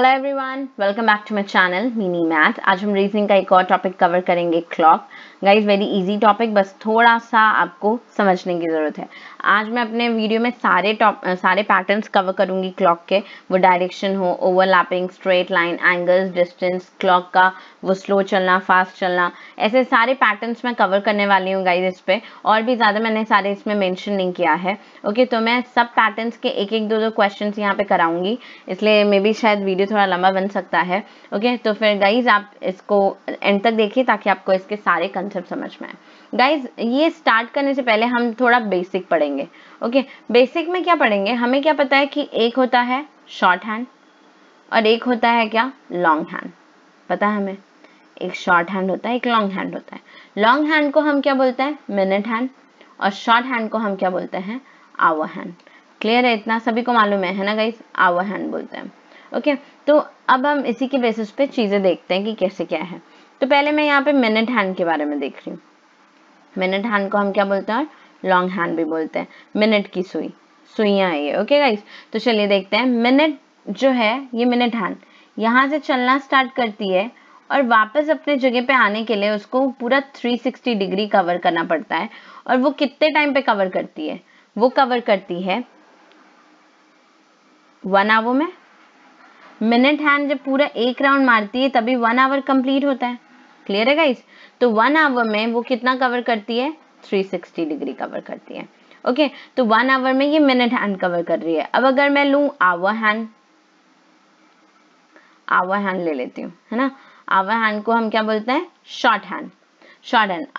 Hello everyone, welcome back to my channel mini math. आज हम reasoning का एक और टॉपिक कवर करेंगे, clock. Guys very easy topic, बस थोड़ा सा आपको समझने की ज़रूरत है। आज मैं अपने वीडियो में सारे पैटर्न्स कवर करूंगी क्लॉक के, वो डायरेक्शन हो, overlapping, straight line, angles, distance, clock का वो स्लो चलना, फास्ट चलना, ऐसे सारे पैटर्न्स मैं कवर करने वाली हूँ गाइज इस पर। और भी ज़्यादा मैंने सारे इसमें मैंशन नहीं किया है। ओके, तो मैं सब पैटर्न्स के एक दो क्वेश्चन यहाँ पर कराऊँगी, इसलिए मे बी शायद थोड़ा लंबा बन सकता है। ओके, तो फिर गाइज आप इसको एंड तक देखिए ताकि आपको इसके सारे कंसेप्ट समझ में आए। गाइज ये स्टार्ट करने से पहले हम थोड़ा बेसिक पढ़ेंगे। ओके, बेसिक में क्या पढ़ेंगे, हमें क्या पता है कि एक होता है शॉर्ट हैंड और एक होता है क्या लॉन्ग हैंड। पता है हमें, एक शॉर्ट हैंड होता है, एक लॉन्ग हैंड होता है। लॉन्ग हैंड को हम क्या बोलते हैं, मिनट हैंड, और शॉर्ट हैंड को हम क्या बोलते हैं, आवर हैंड। क्लियर है, इतना सभी को मालूम है ना गाइज, आवर हैंड बोलते हैं। ओके तो अब हम इसी के बेसिस पे चीज़ें देखते हैं कि कैसे क्या है। तो पहले मैं यहाँ पे मिनट हैंड के बारे में देख रही हूँ। मिनट हैंड को हम क्या बोलते हैं और लॉन्ग हैंड भी बोलते हैं। मिनट की सुइयाँ है ये। ओके गाइस, तो चलिए देखते हैं। मिनट जो है ये मिनट हैंड यहाँ से चलना स्टार्ट करती है और वापस अपने जगह पे आने के लिए उसको पूरा 360 डिग्री कवर करना पड़ता है। और वो कितने टाइम पे कवर करती है, वो कवर करती है 1 आवर में। मिनट हैंड जब पूरा एक राउंड मारती है तभी 1 आवर कंप्लीट होता है। क्लियर है गाइस, तो 1 आवर में वो कितना कवर करती है, 360 डिग्री कवर करती है। ओके, तो 1 आवर में ये मिनट हैंड कवर कर रही है। अब अगर मैं लूं आवर हैंड ले लेती हूँ, है ना। आवर हैंड को हम क्या बोलते हैं, शॉर्ट हैंड।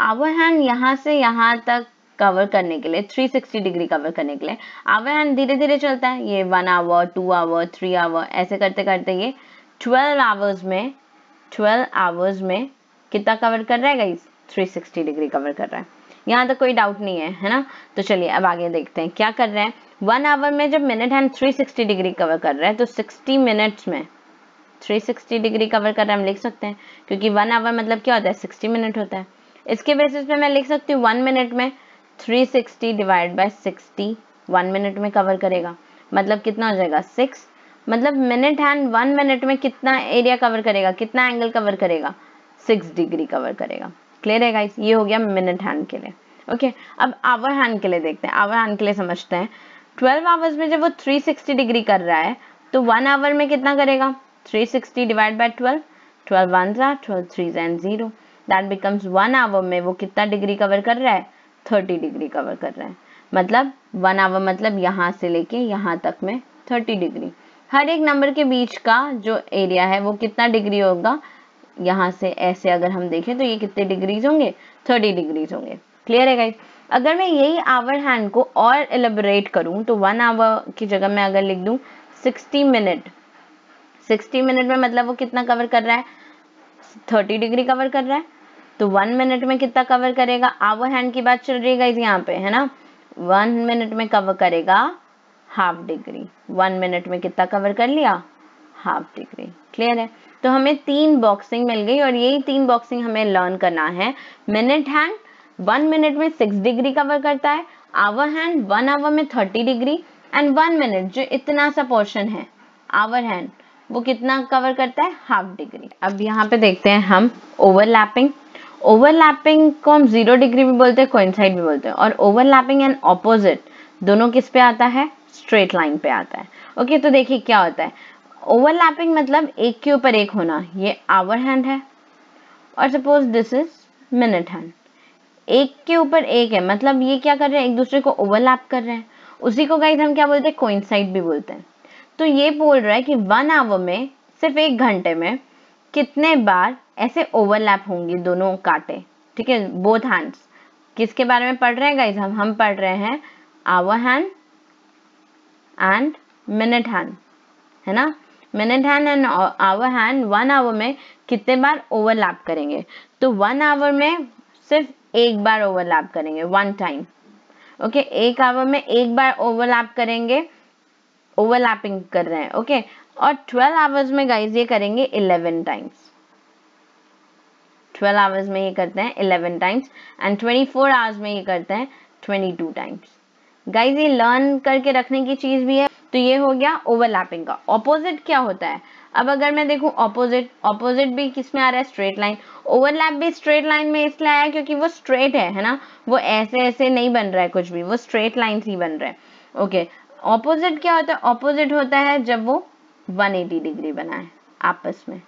आवर हैंड यहाँ से यहाँ तक कवर करने के लिए, 360 डिग्री कवर करने के लिए आवर हैंड धीरे धीरे चलता है। ये 1 आवर, 2 आवर, 3 आवर, ऐसे करते करते ये 12 आवर्स में कितना कवर कर रहा है गाइस, 360 डिग्री कवर कर रहा है। यहाँ तक कोई डाउट नहीं है, है ना। तो चलिए अब आगे देखते हैं क्या कर रहे हैं। 1 आवर में जब मिनट हैंड 360 डिग्री कवर कर रहा है तो 60 मिनट्स में 360 डिग्री कवर कर रहा है, हम लिख सकते हैं, क्योंकि 1 आवर मतलब क्या होता है, 60 मिनट होता है। इसके बेसिस पे मैं लिख सकती हूँ 1 मिनट में 360 डिवाइड बाय 60, 1 मिनट में कवर करेगा, मतलब कितना हो जाएगा 6। मतलब मिनट हैंड 1 मिनट में कितना एरिया कवर करेगा, कितना एंगल कवर करेगा, 6 डिग्री कवर करेगा। क्लियर है गाइस, ये हो गया मिनट हैंड के लिए। ओके, अब आवर हैंड के लिए देखते हैं। आवर हैंड के लिए समझते हैं, 12 आवर्स में जब वो 360 डिग्री कर रहा है तो 1 आवर में कितना करेगा, 360 divide by 12, 12 1s are 12 3s and 0, that becomes 1 hour में वो कितना डिग्री कवर कर रहा है, 30 डिग्री कवर कर रहा है। मतलब 1 आवर मतलब यहाँ से लेके यहाँ तक में 30 डिग्री। हर एक नंबर के बीच का जो एरिया है वो कितना डिग्री होगा, यहाँ से ऐसे अगर हम देखें तो ये कितने डिग्रीज होंगे, 30 डिग्रीज होंगे। क्लियर है गाइस, अगर मैं यही आवर हैंड को और एलिबरेट करूँ तो 1 आवर की जगह मैं अगर लिख दूँ 60 मिनट, 60 मिनट में मतलब वो कितना कवर कर रहा है, 30 डिग्री कवर कर रहा है। तो 1 मिनट में कितना कवर करेगा, आवर हैंड की बात चल रही है गाइस यहाँ पे, है ना। 1 मिनट में कवर करेगा हाफ डिग्री। 1 मिनट में कितना कवर कर लिया, हाफ डिग्री। क्लियर है, तो हमें 3 बॉक्सिंग मिल गई और यही 3 बॉक्सिंग हमें लर्न करना है। मिनट हैंड 1 मिनट में 6 डिग्री कवर करता है, आवर हैंड 1 आवर में 30 डिग्री, एंड 1 मिनट जो इतना सा पोर्शन है आवर हैंड वो कितना कवर करता है, हाफ डिग्री। अब यहाँ पे देखते हैं हम ओवरलैपिंग। ओवरलैपिंग को हम 0 डिग्री भी बोलते हैं, कोइंसाइड भी बोलते हैं। और ओवरलैपिंग एंड ऑपोजिट दोनों किस पे आता है, स्ट्रेट लाइन पे आता है। ओके, तो देखिए क्या होता है। ओवरलैपिंग मतलब एक के ऊपर एक होना, ये आवर हैंड है और suppose this is minute hand, एक के ऊपर एक है, मतलब ये क्या कर रहे हैं, एक दूसरे को ओवरलैप कर रहे हैं। उसी को गाइस हम क्या बोलते हैं, कोइंसाइड भी बोलते हैं। तो ये बोल रहा है कि 1 आवर में, सिर्फ 1 घंटे में कितने बार ऐसे ओवरलैप होंगे दोनों कांटे, ठीक है, बोथ हैंड्स। किसके बारे में पढ़ रहे हैं गाइस, हम पढ़ रहे हैं hour hand and minute hand, है ना। Minute hand and hour hand 1 hour में कितने बार ओवरलैप करेंगे, तो 1 आवर में सिर्फ 1 बार ओवरलैप करेंगे, 1 टाइम। ओके, 1 आवर में 1 बार ओवरलैप करेंगे, ओवरलैपिंग कर रहे हैं। ओके, और 12 आवर्स में गाइज ये करेंगे 11 टाइम्स। 12 आवर्स में ये करते हैं 11 टाइम्स एंड 24 आवर्स में ये करते हैं 22 टाइम्स। गाइज ये लर्न करके रखने की चीज़ भी है तो ये हो गया ओवरलैपिंग का। ऑपोजिट क्या होता है? अब अगर मैं देखूं ऑपोजिट, ऑपोजिट भी किस में आ रहा है? Straight line. ओवरलैप भी स्ट्रेट लाइन में इसलिए आया क्योंकि वो स्ट्रेट है ना, वो ऐसे ऐसे नहीं बन रहा है कुछ भी, वो स्ट्रेट लाइन ही बन रहा है। ओके, ऑपोजिट क्या होता है? ऑपोजिट होता है जब वो 180 डिग्री बनाए आपस में।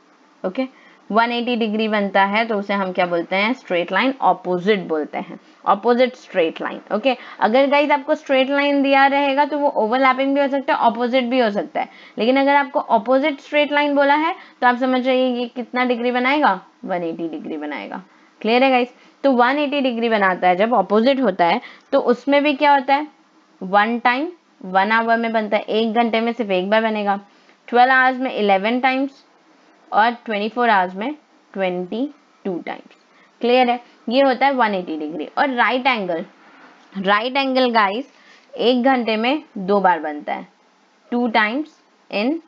ओके, 180 डिग्री बनता है तो उसे हम क्या बोलते हैं? स्ट्रेट लाइन ऑपोजिट बोलते हैं, ऑपोजिट स्ट्रेट लाइन। ओके, अगर गाइस आपको स्ट्रेट लाइन दिया रहेगा तो वो ओवरलैपिंग भी हो सकता है, ऑपोजिट भी हो सकता है, लेकिन अगर आपको ऑपोजिट स्ट्रेट लाइन बोला है तो आप समझ जाइए ये कितना डिग्री बनाएगा? 180 डिग्री बनाएगा। क्लियर है गाइस? तो 180 डिग्री बनाता है जब ऑपोजिट होता है, तो उसमें भी क्या होता है? वन टाइम 1 आवर में बनता है, 1 घंटे में सिर्फ 1 बार बनेगा, 12 आवर्स में 11 टाइम्स और 24 आवर्स में 22 टाइम्स। क्लियर है? ये होता है 180 डिग्री। और right angle, right angle guys 1 घंटे में 2 बार बनता है, 2 टाइम्स इन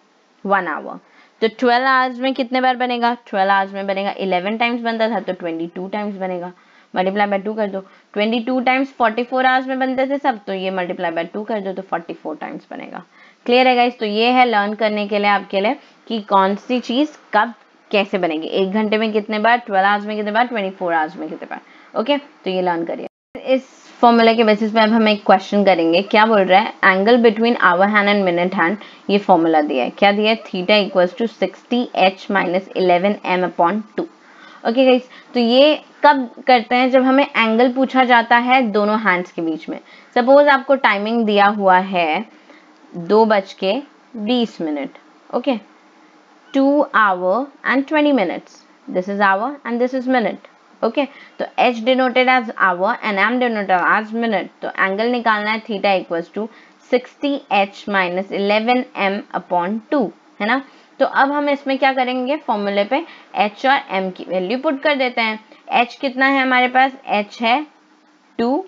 1 आवर। तो 12 आवर्स में कितने बार बनेगा? 12 आवर्स में बनेगा 11 टाइम्स बनता था तो 22 टाइम्स बनेगा। मल्टीप्लाई बाय 2 कर दो, 22 टाइम्स 44 आवर्स में बनते थे सब, तो ये मल्टीप्लाई बाय 2 कर दो तो 44 टाइम्स बनेगा। क्लियर है गाइस? तो ये है लर्न करने के लिए आपके लिए कि कौन सी चीज कब कैसे बनेगी, 1 घंटे में कितने बार, 12 आवर्स में कितने बार, 24 आवर्स में कितने बार। ओके, तो ये लर्न करिए। इस फॉर्मूला के बेसिस पे अब हम एक क्वेश्चन करेंगे। क्या बोल रहा है? Angle between hour hand and minute hand, ये फॉर्मूला दिया है। क्या दिया है? Theta equals to 60h - 11m/2। Okay guys, तो ये कब करते हैं? जब हमें एंगल पूछा जाता है दोनों हैंड्स के बीच में। सपोज आपको टाइमिंग दिया हुआ है 2:20। Okay, 2 hours and 20 minutes. This is hour and this is minute. Okay, तो h denoted as hour and m denoted as minute. तो angle निकालना है theta equals to 60h - 11m/2, है ना? तो अब हम इसमें क्या करेंगे? फॉर्मूले पे h और m की वैल्यू पुट कर देते हैं। h कितना है हमारे पास? h है 2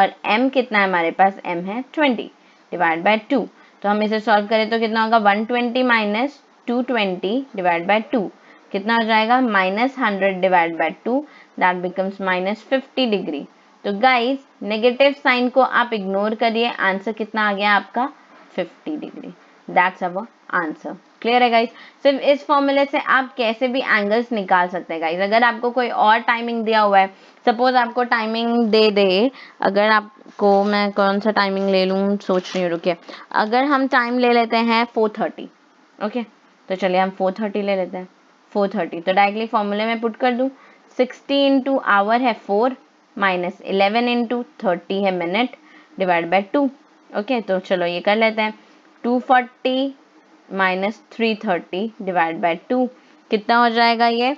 और m कितना है हमारे पास? m है 20 डिवाइड बाय 2। तो हम इसे सॉल्व करें तो कितना होगा? 120 - 220 डिवाइड बाय 2 कितना हो जाएगा? -100 divide by 2, that becomes -50 degree. तो गाइस नेगेटिव साइन को आप इग्नोर करिए, आंसर कितना आ गया आपका? 50 degree. That's our answer. Clear है गाइस? सिर्फ इस फॉर्मूले से आप कैसे भी एंगल्स निकाल सकते हैं गाइस। अगर आपको कोई और टाइमिंग दिया हुआ है, सपोज आपको टाइमिंग दे दे, अगर आपको, मैं कौन सा टाइमिंग ले लूँ सोच रही हूँ, रुकिए। अगर हम टाइम ले लेते हैं 4:30, ओके, तो चलिए हम 4:30 ले लेते हैं, 4:30। तो डायरेक्टली फॉर्मूले में पुट कर दूं, 60 into hour है 4 माइनस 11 इंटू 30 है मिनट डिवाइड बाय 2। ओके, तो चलो ये कर लेते हैं, 240 - 330 डिवाइड बाय 2 कितना हो जाएगा? ये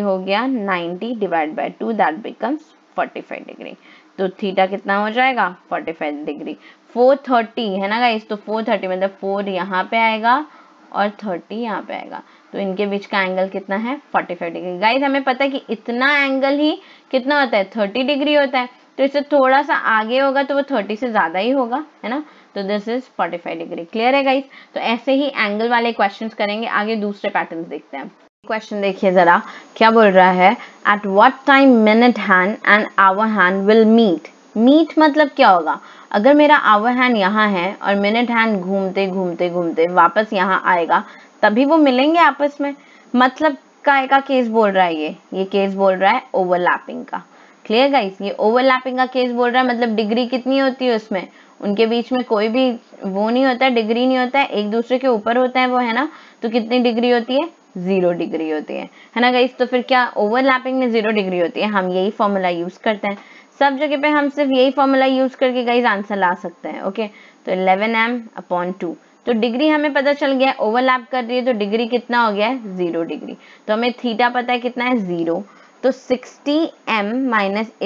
हो गया 90 divide by 2, that becomes 45 degree. तो थीटा कितना हो जाएगा? 45 डिग्री। 430 है ना गाइस, तो 430 मतलब 4 यहाँ पे आएगा और 30 यहाँ पे आएगा, तो इनके बीच का एंगल कितना है? 45 डिग्री। गाइस हमें पता है कि इतना एंगल ही कितना होता है? 30 डिग्री होता है, तो इससे थोड़ा सा आगे होगा तो वो 30 से ज्यादा ही होगा, है ना? तो दिस इज 45 डिग्री। क्लियर है गाइस? तो ऐसे ही एंगल वाले क्वेश्चंस करेंगे। आगे दूसरे पैटर्न्स देखते हैं। क्वेश्चन देखिए जरा, क्या बोल रहा है? At what time minute hand and hour hand will meet. Meet मतलब क्या होगा? अगर मेरा आवर हैंड यहाँ है और मिनट हैंड घूमते घूमते घूमते वापस यहाँ आएगा, तभी वो मिलेंगे आपस में। मतलब का केस बोल रहा है, ये केस बोल रहा है ओवरलैपिंग का। Clear guys? ये ओवरलैपिंग का केस बोल रहा है, मतलब डिग्री कितनी होती है उसमें? उनके बीच में कोई भी वो नहीं होता, डिग्री नहीं होता है, एक दूसरे के ऊपर होता है वो, है ना? तो कितनी डिग्री होती है? 0 डिग्री होती है ना गाइस? तो फिर क्या ओवरलैपिंग में 0 डिग्री होती है? हम यही फॉर्मूला यूज करते हैं सब जगह पे, हम सिर्फ यही फॉर्मूला यूज करके गाइस आंसर ला सकते हैं। ओके, तो 11m/2। तो डिग्री हमें पता चल गया, ओवरलैप कर रही है तो डिग्री कितना हो गया है? 0 डिग्री। तो हमें थीटा पता है कितना है? 0। तो 60h -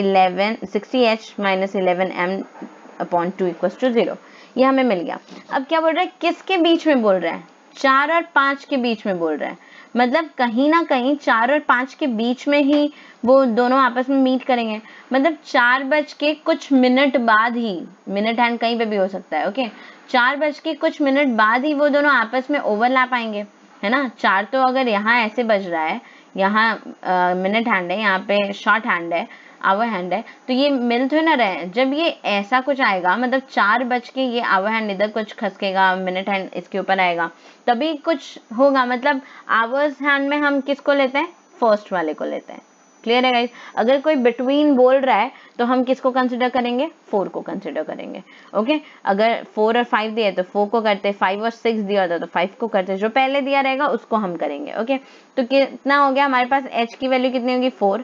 11m/2 = 0, ये हमें मिल गया। अब क्या बोल रहा है? किसके बीच में बोल रहा है? 4 और 5 के बीच में बोल रहा है, मतलब कहीं ना कहीं 4 और 5 के बीच में ही वो दोनों आपस में मीट करेंगे। मतलब 4 बज के कुछ मिनट बाद ही, मिनट हैंड कहीं पे भी हो सकता है, ओके, 4 बज के कुछ मिनट बाद ही वो दोनों आपस में ओवरलैप आएंगे, है ना? 4 तो अगर यहाँ ऐसे बज रहा है, यहाँ मिनट हैंड है, यहाँ पे शॉर्ट हैंड है, आवर हैंड है, तो ये मिल तो ना रहे। जब ये ऐसा कुछ आएगा मतलब 4 बज के ये आवर हैंड इधर कुछ खसकेगा, मिनट हैंड इसके ऊपर आएगा, तभी कुछ होगा। मतलब आवर्स हैंड में हम किसको लेते हैं? फर्स्ट वाले को लेते हैं। क्लियर है गाइस? अगर कोई बिटवीन बोल रहा है तो हम किसको कंसिडर करेंगे? 4 को कंसिडर करेंगे। ओके, अगर 4 और 5 दिए तो 4 को करते, 5 और 6 दिया होता तो 5 को करते, जो पहले दिया रहेगा उसको हम करेंगे। ओके, तो कितना हो गया हमारे पास? h की वैल्यू कितनी होगी? 4।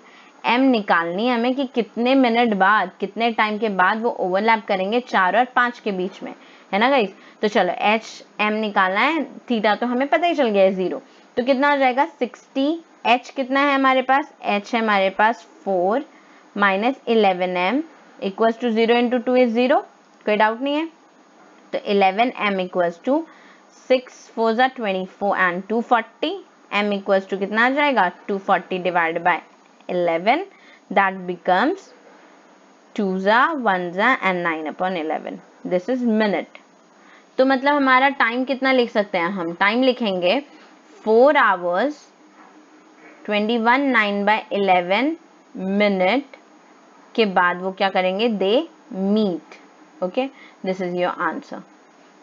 m निकालनी है हमें कि कितने मिनट बाद, कितने टाइम के बाद वो ओवरलैप करेंगे 4 और 5 के बीच में, है ना गाइस? तो चलो h m निकालना है। थीटा तो हमें पता ही चल गया है 0, तो कितना हो जाएगा 60। h कितना है हमारे पास? h है हमारे पास 4 - 11m इक्वल्स टू 0 × 2 इज 0। कोई डाउट नहीं है। तो 11m equals to 6 × 4 = 24 and 240। m equals to कितना आ जाएगा? 240 / 11 that becomes 2 1 and 9/11। This is minute. तो मतलब हमारा टाइम कितना लिख सकते हैं हम? टाइम लिखेंगे 4 hours 21 9/11 मिनट के बाद वो क्या करेंगे? They meet. Okay, this is your answer.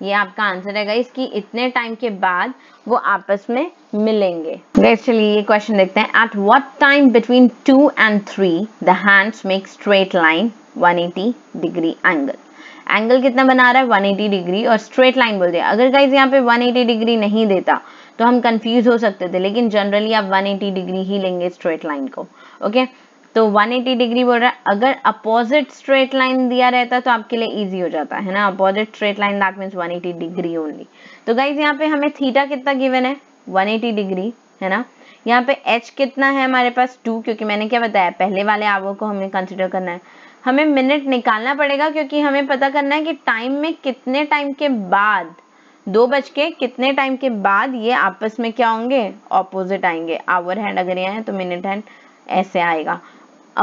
ये आपका आंसर है गाइस कि इतने टाइम के बाद वो आपस में मिलेंगे। गाइस चलिए ये क्वेश्चन देखते हैं। At what time between 2 and 3 the hands make straight line 180 degree angle. Angle कितना बना रहा है? 180 डिग्री, और स्ट्रेट लाइन बोल दिया। अगर गाइस यहाँ पे 180 डिग्री नहीं देता तो हम कंफ्यूज हो सकते थे, लेकिन जनरली आप 180 डिग्री ही लेंगे स्ट्रेट लाइन को। ओके, तो 180 डिग्री बोल रहा है। अगर अपोजिट स्ट्रेट लाइन दिया रहता तो आपके लिए इजी हो जाता, है ना? Opposite straight line that means 180 degree only. तो गाइज यहाँ पे हमें थीटा कितना गिवन है? 180 डिग्री, है ना? यहाँ पे h कितना है हमारे पास? 2, क्योंकि मैंने क्या बताया पहले वाले आवो को हमें कंसिडर करना है। हमें मिनट निकालना पड़ेगा क्योंकि हमें पता करना है कि टाइम में कितने टाइम के बाद, 2 बज के कितने टाइम के बाद ये आपस में क्या होंगे? ऑपोजिट आएंगे। आवर हैंड अगर यहाँ है तो मिनट हैंड ऐसे आएगा,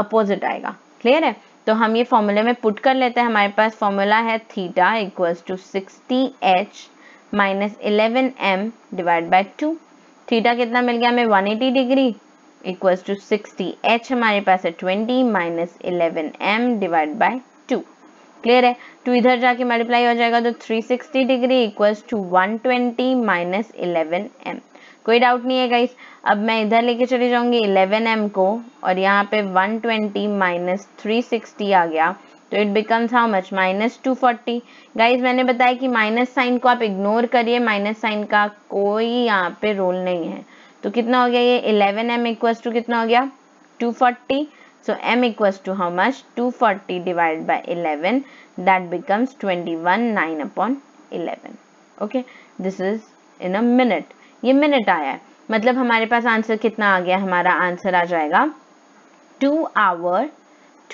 अपोजिट आएगा। क्लियर है? तो हम ये फॉर्मूले में पुट कर लेते हैं। हमारे पास फॉर्मूला है theta equals to 60h - 11m / 2। Theta कितना मिल गया हमें? 180 डिग्री इक्वल्स टू 60h हमारे पास है 20 - 11m / 2। क्लियर है? 2 इधर जाके मल्टीप्लाई हो जाएगा तो 360 डिग्री इक्वल्स टू 120 - 11m। कोई डाउट नहीं है गाइस। अब मैं इधर लेके चली जाऊंगी 11m को, और यहाँ पे 120 - 360 आ गया तो it becomes how much? -240। Guys मैंने बताया कि माइनस साइन को आप इग्नोर करिए, माइनस साइन का कोई यहाँ पे रोल नहीं है। तो कितना हो गया ये 11m इक्वल्स टू कितना हो गया? 240। So m equals to how much? 240 / 11. That becomes 21 9/11. Okay, this is in a minute. ये मिनट आया है, मतलब हमारे पास आंसर कितना आ गया? हमारा आंसर आ जाएगा 2 hour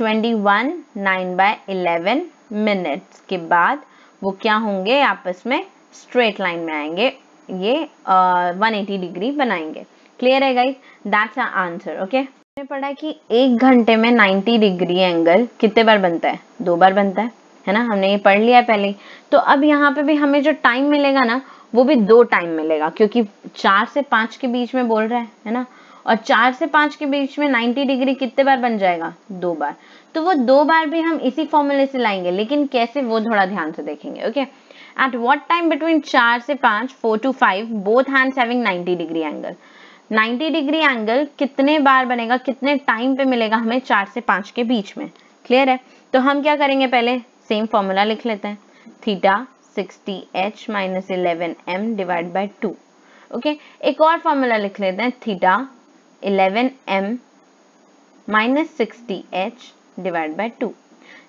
21 9/11 minutes के बाद वो क्या होंगे? आपस में स्ट्रेट लाइन में आएंगे, ये 180 डिग्री बनाएंगे। क्लियर है guys? That's our answer. Okay, हमने पढ़ा कि 1 घंटे में 90 डिग्री एंगल कितने बार बनता है? 2 बार बनता है, है ना? हमने ये पढ़ लिया है पहले। तो अब यहाँ पे भी हमें जो टाइम मिलेगा ना वो भी 2 टाइम मिलेगा, क्योंकि 4 से 5 के बीच में बोल रहा है ना? और 4 से 5 के बीच में 90 डिग्री कितने बार बन जाएगा? 2 बार। तो वो 2 बार भी हम इसी फॉर्मूले से लाएंगे, लेकिन कैसे वो थोड़ा ध्यान से देखेंगे। Okay, at what time between 4 से 5 4 to 5 both hands having 90 degree angle. 90 degree angle कितने बार बनेगा, कितने टाइम पे मिलेगा हमें 4 से 5 के बीच में? क्लियर है? तो हम क्या करेंगे, पहले सेम फॉर्मूला लिख लेते हैं। Theta 60h - 11m / 2। ओके, एक और फॉर्मूला लिख लेते हैं। Theta 11m - 60h / 2।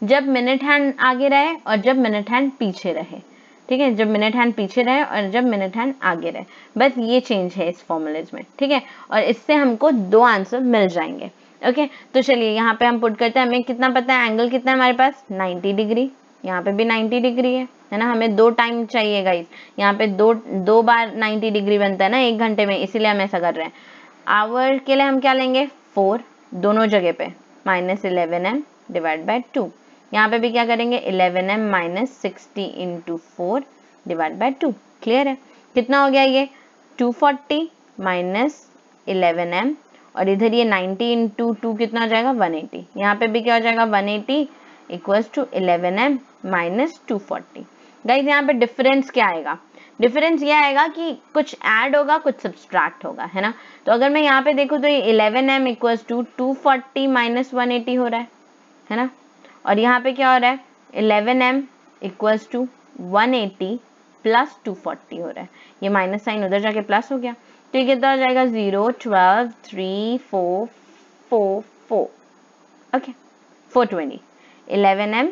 जब मिनट हैंड आगे रहे और जब मिनट हैंड पीछे रहे, ठीक है? जब मिनट हैंड पीछे रहे और जब मिनट हैंड आगे रहे, बस ये चेंज है इस फॉर्मूलेज में। ठीक है? और इससे हमको 2 आंसर मिल जाएंगे। ओके, तो चलिए यहाँ पे हम पुट करते हैं। हमें कितना पता है एंगल कितना है हमारे पास? 90 डिग्री। यहाँ पे भी 90 डिग्री है ना? हमें 2 टाइम चाहिए गाइस। यहाँ पे दो बार 90 डिग्री बनता है ना 1 घंटे में, इसीलिए हम ऐसा कर रहे हैं। आवर के लिए हम क्या लेंगे? 4 दोनों जगह पे -11m / 2। यहाँ पे भी क्या करेंगे? 11m - 60 × 4 / 2। क्लियर है? कितना हो गया ये? 240 - 11m और इधर ये 90 × 2 कितना हो जाएगा 180। यहाँ पे भी क्या हो जाएगा 180 equals to 11m minus 240। Guys यहाँ पे डिफरेंस क्या आएगा? डिफरेंस ये आएगा कि कुछ ऐड होगा कुछ सब्सट्रैक्ट होगा, है ना। तो अगर मैं यहाँ पे देखूँ तो ये 11m इक्वल्स टू 240 माइनस 180 हो रहा है ना। और यहाँ पे क्या हो रहा है 11m इक्वल्स टू 180 प्लस 240 हो रहा है। ये माइनस साइन उधर जाके प्लस हो गया तो ये कितना हो जाएगा 0, 12, 3, 4, 4, 4, ओके 420। 11m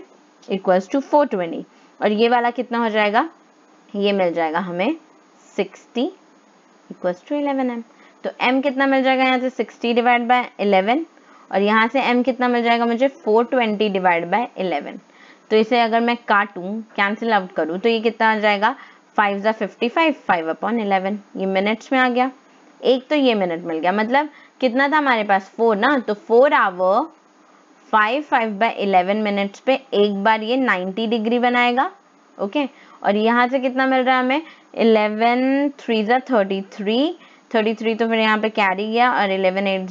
इक्वल्स टू 420 और ये वाला कितना हो जाएगा, ये मिल जाएगा हमें 60 इक्वल्स टू 11m। तो m कितना मिल जाएगा यहाँ से 60 डिवाइड बाय 11 और यहाँ से m कितना मिल जाएगा मुझे 420 डिवाइड बाय 11। तो इसे अगर मैं काटूं कैंसिल आउट करूं तो ये कितना आ जाएगा 5 × 55 5/11। ये मिनट्स में आ गया, एक तो ये मिनट मिल गया। मतलब कितना था हमारे पास 4 ना, तो 4 आवर 5 × 11 मिनट्स पे एक बार ये 90 डिग्री बनाएगा, ओके। और यहाँ से कितना मिल रहा है हमें 11 × 3 = 33 33 तो फिर यहाँ पे कैरी गया और 11 × 8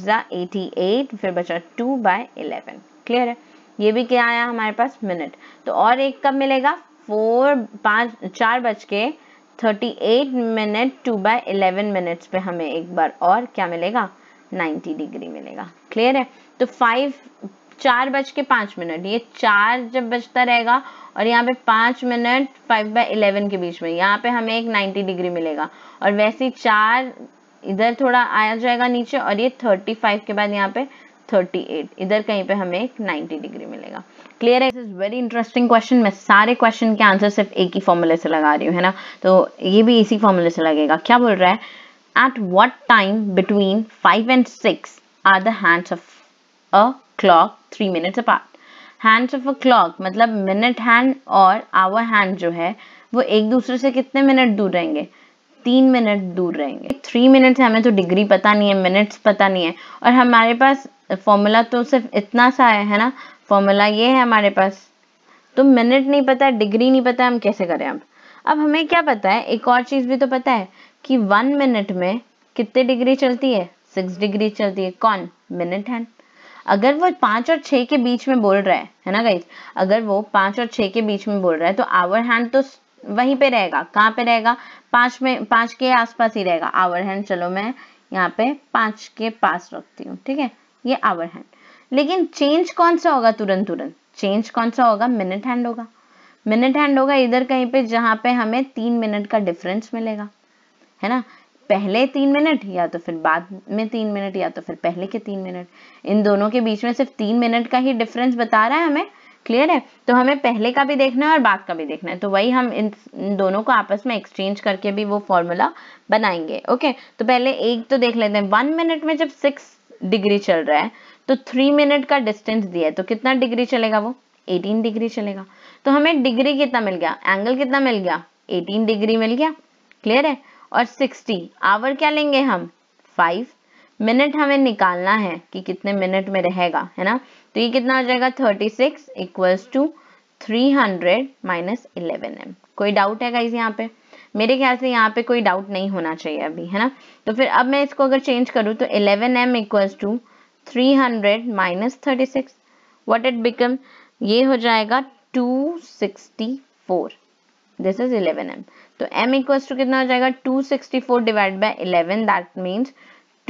= 88 फिर बचा 2/11। क्लियर है? ये भी क्या आया हमारे पास मिनट। तो और एक कब मिलेगा 4:38 2/11 मिनट्स पे हमें एक बार और क्या मिलेगा 90 डिग्री मिलेगा। क्लियर है? तो 4:05 ये 4 जब बचता रहेगा और यहाँ पे 5 मिनट 5/11 के बीच में यहाँ पे हमें एक 90 डिग्री मिलेगा। और वैसे 4 इधर थोड़ा आ जाएगा नीचे और ये 35 के बाद यहाँ पे 38 इधर कहीं पे हमें एक 90 डिग्री मिलेगा। क्लियर है? This is very interesting question. मैं सारे क्वेश्चन के आंसर सिर्फ एक ही फॉर्मूले से लगा रही हूँ, है ना। तो ये भी इसी फॉर्मूले से लगेगा। क्या बोल रहा है, at what time between 5 and 6 are the hands of a clock 3 minutes apart. Hands of a clock मतलब मिनट हैंड और आवर हैंड जो है वो एक दूसरे से कितने मिनट दूर रहेंगे 3 मिनट दूर रहेंगे। 3 मिनट से हमें तो डिग्री पता नहीं है, मिनट्स पता नहीं है और हमारे पास फॉर्मूला तो सिर्फ इतना सा है ना, फॉर्मूला ये है हमारे पास। तो मिनट नहीं पता, डिग्री नहीं पता, हम कैसे करें? अब हमें क्या पता है, एक और चीज भी तो पता है कि 1 मिनट में कितने डिग्री चलती है 6 डिग्री चलती है। कौन? Minute hand. अगर वो 5 और 6 के बीच में बोल रहा है ना गाइस, अगर वो 5 और 6 के बीच में बोल रहा है तो आवर हैंड तो वहीं पे रहेगा। कहाँ पे रहेगा? 5 के आसपास ही रहेगा आवर हैंड। चलो मैं यहाँ पे 5 के पास रखती हूँ, ठीक है, ये आवर हैंड। लेकिन चेंज कौन सा होगा तुरंत तुरंत? चेंज कौन सा होगा? मिनट हैंड होगा। मिनट हैंड होगा इधर कहीं पे जहाँ पे हमें 3 मिनट का डिफरेंस मिलेगा, है ना। पहले 3 मिनट या तो फिर बाद में 3 मिनट या तो फिर पहले के 3 मिनट, इन दोनों के बीच में सिर्फ 3 मिनट का ही डिफरेंस बता रहा है हमें। क्लियर है? तो हमें पहले का भी देखना है और बाद का भी देखना है। तो वही हम इन दोनों को आपस में एक्सचेंज करके भी वो फॉर्मूला बनाएंगे, ओके। तो पहले एक तो देख लेते हैं, 1 मिनट में जब 6 डिग्री चल रहा है तो 3 मिनट का डिस्टेंस दिया है तो कितना डिग्री चलेगा वो 18 डिग्री चलेगा। तो हमें डिग्री कितना मिल गया, एंगल कितना मिल गया 18 डिग्री मिल गया। क्लियर है? और 60 आवर क्या लेंगे हम 5 मिनट हमें निकालना है कि कितने मिनट में रहेगा, है ना। तो ये कितना हो जाएगा 36 इक्वल्स टू 300 माइनस 11m। कोई डाउट है गाइस यहाँ पे? मेरे ख्याल से यहाँ पे कोई डाउट नहीं होना चाहिए अभी, है ना। तो फिर अब मैं इसको अगर चेंज करूँ तो 11m equals to 300 minus 36 what it become, ये हो जाएगा 264। This is 11m। तो m इक्वल्स टू कितना हो जाएगा 264 divide by 11 that means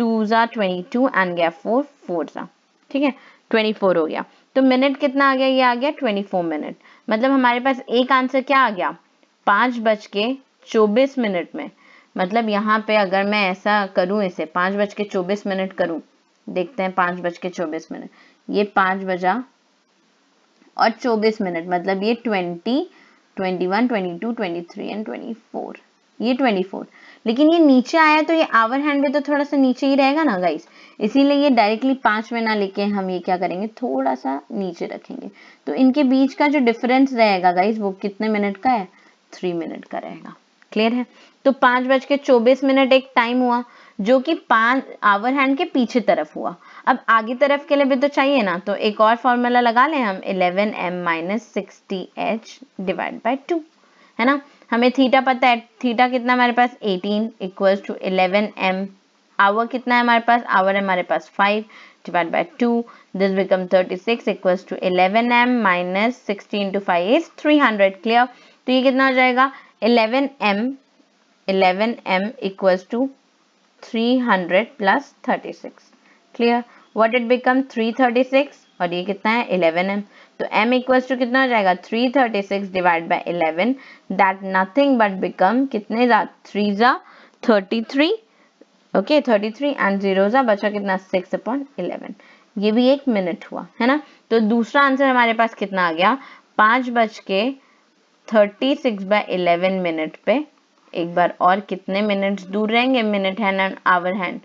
2 × 22 and गया 4 × 4, ठीक है 24 हो गया। तो मिनट कितना आ गया, ये आ गया 24 मिनट। मतलब हमारे पास एक आंसर क्या आ गया 5:24 में। मतलब यहाँ पे अगर मैं ऐसा करूँ इसे 5:24 करूँ, देखते हैं 5:24 ये 5 बजा और 24 मिनट मतलब ये 20, 21, 22, 23 एंड 24 ये 24। लेकिन ये नीचे आया तो ये आवर हैंड भी तो थोड़ा सा नीचे ही रहेगा ना गाइस, इसीलिए ये डायरेक्टली 5 में ना लेके हम ये क्या करेंगे थोड़ा सा नीचे रखेंगे। तो इनके बीच का जो डिफरेंस रहेगा गाइस वो कितने मिनट का है 3 मिनट का रहेगा। क्लियर है? तो 5:24 एक टाइम हुआ जो कि 5 आवर हैंड के पीछे तरफ हुआ। अब आगे तरफ के लिए भी तो चाहिए ना, तो एक और फॉर्मूला लगा लें हम 11m minus 60h divide by 2, है ना। हमें थीटा पता है, थीटा कितना हमारे पास 18 इक्वल्स टू 11m आवर कितना है हमारे पास, आवर हमारे पास 5 divide by 2, this become 36 equals to 11m minus 16 into 5 is 300. Clear. तो ये कितना हो जाएगा 11m equals to 300 plus 36. Clear. What it become 336 और ये कितना है 11m. तो m इक्वल्स टू कितना हो जाएगा 336 divide by 11, that nothing but become कितने जा 3 जा 33. ओके 33 एंड 0 जा बचा कितना 6/11. ये भी एक मिनट हुआ है ना. तो दूसरा आंसर हमारे पास कितना आ गया 5:36/11 मिनट पे. एक बार और कितने मिनट्स दूर रहेंगे, minute hand and hour hand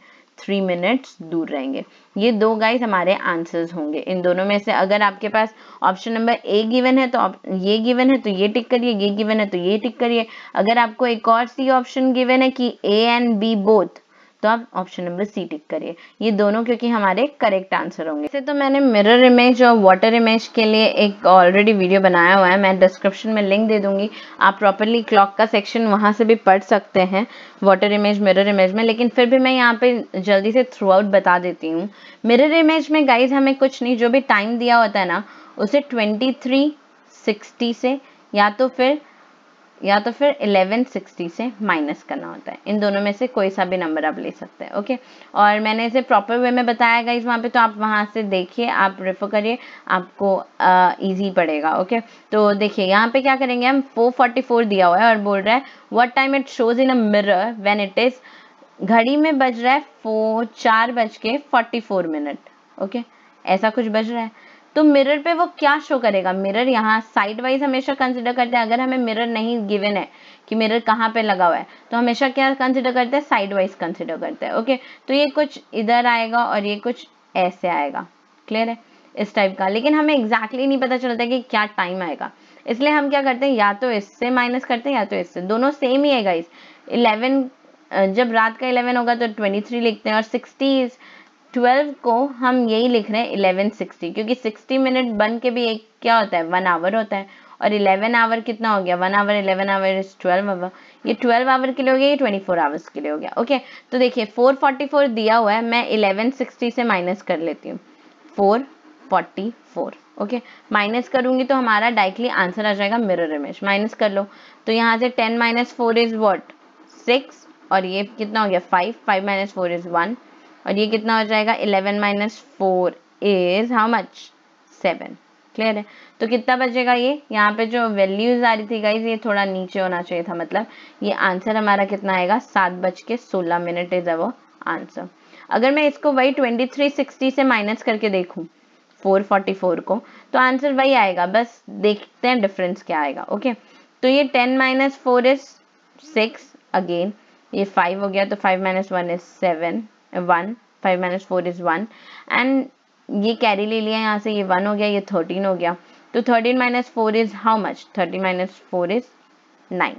3 minutes दूर रहेंगे. ये दो गाइस हमारे आंसर्स होंगे. इन दोनों में से अगर आपके पास ऑप्शन नंबर ए गिवन है तो ये गिवन है तो ये टिक करिए, ये गिवन है तो ये टिक करिए. अगर आपको एक और सी ऑप्शन गिवन है कि ए एंड बी बोथ, तो आप ऑप्शन नंबर सी टिक करिए. ये दोनों क्योंकि हमारे करेक्ट आंसर होंगे. वैसे तो मैंने मिरर इमेज और वाटर इमेज के लिए एक ऑलरेडी वीडियो बनाया हुआ है, मैं डिस्क्रिप्शन में लिंक दे दूंगी. आप प्रॉपरली क्लॉक का सेक्शन वहां से भी पढ़ सकते हैं, वाटर इमेज मिरर इमेज में. लेकिन फिर भी मैं यहाँ पे जल्दी से थ्रू आउट बता देती हूँ. मिरर इमेज में गाइज हमें कुछ नहीं, जो भी टाइम दिया होता है ना उसे 23:60 से या तो फिर 11:60 से माइनस करना होता है. इन दोनों में से कोई सा भी नंबर आप ले सकते हैं. ओके, और मैंने इसे प्रॉपर वे में बताया गाइस वहाँ पे, तो आप वहाँ से देखिए, आप रेफर करिए, आपको इजी पड़ेगा. ओके, तो देखिए यहाँ पे क्या करेंगे हम, 4:44 दिया हुआ है और बोल रहा है what time it shows in a mirror when it is, घड़ी में बज रहा है 4:44 मिनट. ओके, ऐसा कुछ बज रहा है. तो मिरर पे वो क्या शो करेगा, मिरर यहाँ साइड वाइज हमेशा कंसिडर करते हैं. अगर हमें मिरर नहीं गिवन है कि मिरर कहाँ पे लगा हुआ है, तो हमेशा क्या कंसिडर करते हैं, साइड वाइज कंसिडर करते हैं. ओके, तो ये कुछ इधर आएगा और ये कुछ ऐसे आएगा. क्लियर है, इस टाइप का. लेकिन हमें एग्जैक्टली नहीं पता चलता कि क्या टाइम आएगा, इसलिए हम क्या करते हैं, या तो इससे माइनस करते हैं या तो इससे. दोनों सेम ही है गाइस. 11 जब रात का 11 होगा तो 23 लिखते हैं, और 60 12 को हम यही लिख रहे हैं 11:60, क्योंकि 60 मिनट बन के भी एक क्या होता है 1 आवर होता है. और 11 आवर कितना हो गया 1 आवर, 11 आवर इज 12 आवर. ये 12 आवर के लिए हो गया, ये 24 आवर्स के लिए हो गया. ओके, तो देखिए 4:44 दिया हुआ है, मैं 11:60 से माइनस कर लेती हूँ 4:44. ओके, माइनस करूंगी तो हमारा डायरेक्टली आंसर आ जाएगा मिरर इमेज. माइनस कर लो तो यहाँ से 10 - 4 इज वॉट 6, और ये कितना हो गया 5 - 4 इज 1, और ये कितना हो जाएगा 11 - 4 इज हाउ मच 7. क्लियर है, तो कितना बचेगा ये, यहाँ पे जो वैल्यूज आ रही थी गाइज ये थोड़ा नीचे होना चाहिए था, मतलब ये आंसर हमारा कितना आएगा 7:16 इज अवर आंसर. अगर मैं इसको वही 23:60 से माइनस करके देखूं 4:44 को, तो आंसर वही आएगा, बस देखते हैं डिफरेंस क्या आएगा. ओके, तो ये 10 - 4 इज 6, अगेन ये 5 हो गया तो 5 - 1 इज 7 1, 5 - 4 इज 1, एंड ये कैरी ले लिया यहाँ से, ये 1 हो गया, ये 13 हो गया. तो 13 - 4 is how much, 13 - 4 is 9.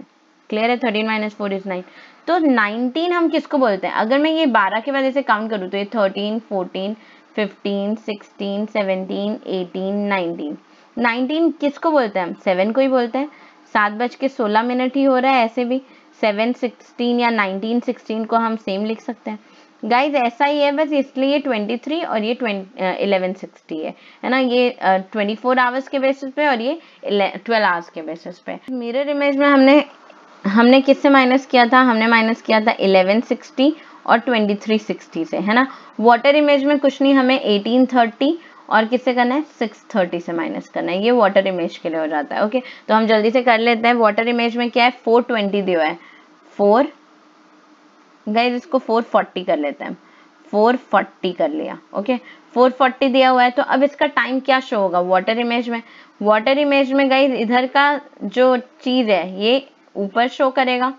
Clear है, 13 - 4 इज 9. तो 19 हम किसको बोलते हैं, अगर मैं ये 12 के वजह से काउंट करूँ तो ये 13 14 15 16 17 18 19. 19 किसको बोलते हैं हम, 7 को ही बोलते हैं. 7:16 ही हो रहा है, ऐसे भी 7:16 या 19:16 को हम सेम लिख सकते हैं गाइज. ऐसा ही है बस, इसलिए ये 23 और ये 11:60 है ना. ये 24 आवर्स के बेसिस पे और ये 12 आवर्स के बेसिस पे. मिरर इमेज में हमने किससे माइनस किया था, हमने माइनस किया था 11:60 और 23:60 से, है ना. वाटर इमेज में कुछ नहीं, हमें 18:30 और किससे करना है 6:30 से माइनस करना है. ये वाटर इमेज के लिए हो जाता है. ओके, तो हम जल्दी से कर लेते हैं. वाटर इमेज में क्या है 4:20 दिया है, 4 गाइज इसको 4:40 कर लेते हैं, 4:40 कर लिया. ओके, 4:40 दिया हुआ है, तो अब इसका टाइम क्या शो होगा वाटर इमेज में. वाटर इमेज में गाइज इधर का जो चीज है ये ऊपर शो करेगा,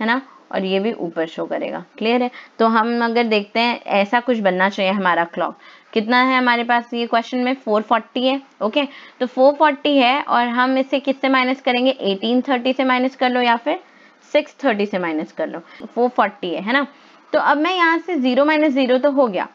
है ना, और ये भी ऊपर शो करेगा. क्लियर है, तो हम अगर देखते हैं ऐसा कुछ बनना चाहिए हमारा क्लॉक. कितना है हमारे पास ये क्वेश्चन में 4:40 है. ओके, तो 4:40 है और हम इसे किससे माइनस करेंगे, 18:30 से माइनस कर लो या फिर 6:30 से माइनस कर लो. 4:40 है ना. तो अब मैं यहाँ से 0 - 0 तो हो गया,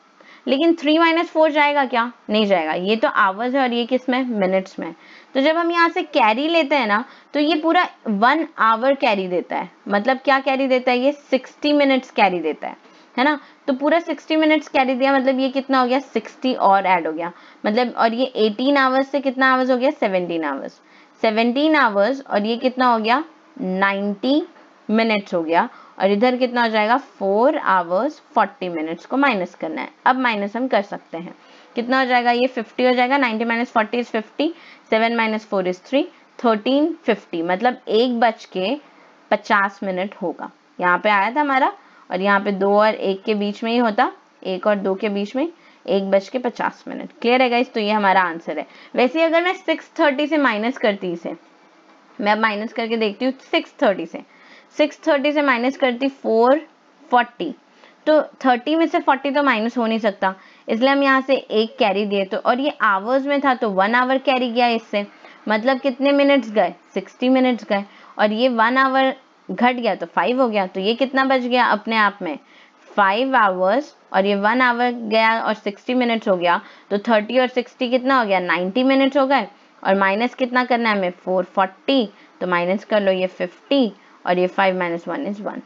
लेकिन 3 - 4 जाएगा क्या, नहीं जाएगा. ये तो आवर्स है और ये किस में, मिनट्स में. तो जब हम यहाँ से कैरी लेते हैं ना, तो ये पूरा 1 आवर कैरी देता है. मतलब क्या कैरी देता है, ये 60 मिनट्स कैरी देता है. है ना। तो पूरा 60 मिनट्स कैरी दिया, मतलब ये कितना हो गया 60 और ऐड हो गया, मतलब और ये 18 आवर्स से कितना आवर्स हो गया 17 आवर्स, 17 आवर्स और ये कितना हो गया 90 मिनट्स हो गया। और इधर कितना हो जाएगा 4 आवर्स 40 मिनट्स को माइनस करना है। अब माइनस हम कर सकते हैं, कितना हो जाएगा ये 50 हो जाएगा, 90 माइनस 40 इज 50, 7 माइनस 4 इज 3, 13 50, मतलब 1:50 मिनट होगा। यहाँ पे आया था हमारा, और यहाँ पे 2 और 1 के बीच में ही होता, 1 और 2 के बीच में 1:50 मिनट। क्लियर है गाइस, तो ये हमारा आंसर है। वैसे अगर मैं 6:30 से माइनस करती, इसे मैं अब माइनस करके देखती हूँ 6:30 से, 6:30 से माइनस करती 4:40, तो 30 में से 40 तो माइनस हो नहीं सकता, इसलिए हम यहाँ से 1 कैरी दिए, तो और ये आवर्स में था तो 1 आवर कैरी गया इससे, मतलब कितने मिनट्स गए 60 मिनट्स गए, और ये 1 आवर घट गया तो 5 हो गया, तो ये कितना बच गया अपने आप में 5 आवर्स, और ये 1 आवर गया और 60 मिनट्स हो गया, तो 30 और 60 कितना हो गया 90 मिनट्स हो गए। और माइनस कितना करना है हमें 440, तो माइनस कर लो ये 50 और ये 5 माइनस 1 इज 1,